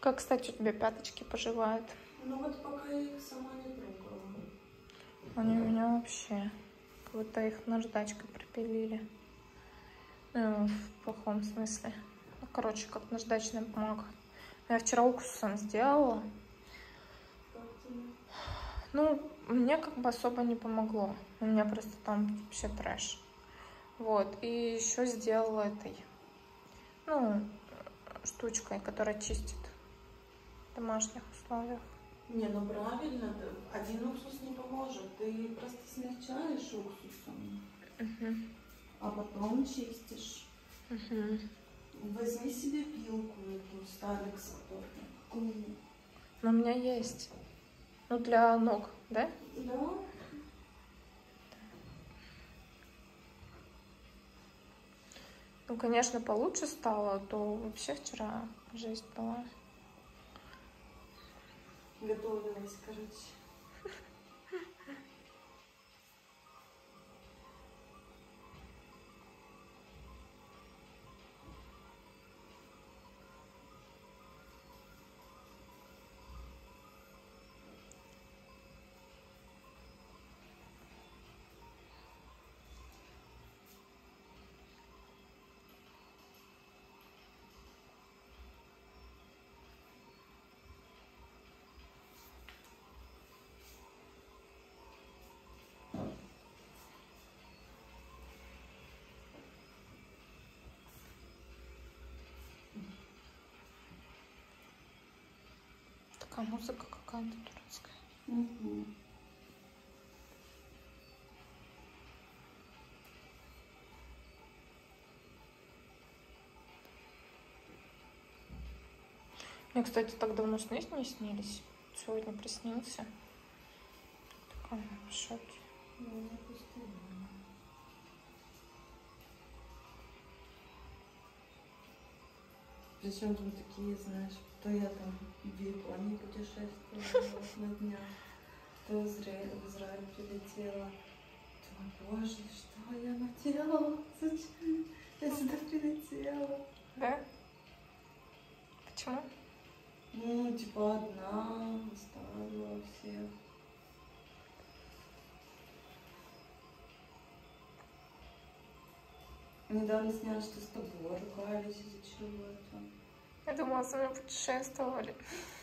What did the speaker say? Как, кстати, у тебя пяточки поживают? Ну вот пока я их сама не трогала. Они у меня вообще... Как будто их наждачкой пропилили. В плохом смысле. Ну, короче, как наждачная бумага. Я вчера уксусом сделала. Ну, мне как бы особо не помогло. У меня просто там вообще трэш. Вот. И еще сделала этой, ну, штучкой, которая чистит в домашних условиях. Не, ну правильно. Один уксус не поможет. Ты просто смягчаешь уксусом, а потом чистишь. Возьми себе пилку эту с Алекса. Но у меня есть. Ну, для ног, да? Да. Ну, конечно, получше стало, то вообще вчера жесть была. Готовилась, короче. Такая музыка какая-то турецкая. Мне, кстати, так давно сны не снились. Сегодня приснился. Такая в шоке. Причем там такие, знаешь, то я там в Японии путешествовала на днях, то в Израиль прилетела. Думаю, боже, что я наделала? Зачем я сюда прилетела? Да? Почему? Ну, типа одна, оставила всех. Недавно сняли, что с тобой ругались из-за чего-то. Я думала, со мной путешествовали.